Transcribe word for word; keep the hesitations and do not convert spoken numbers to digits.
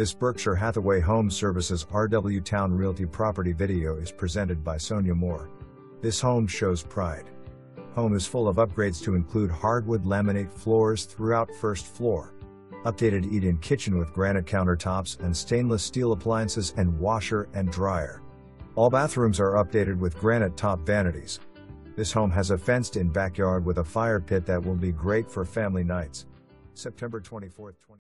This Berkshire Hathaway Home Services R W Town Realty property video is presented by Sonya Moore. This home shows pride. Home is full of upgrades to include hardwood laminate floors throughout first floor. Updated eat-in kitchen with granite countertops and stainless steel appliances and washer and dryer. All bathrooms are updated with granite top vanities. This home has a fenced-in backyard with a fire pit that will be great for family nights. September twenty-fourth, twenty twenty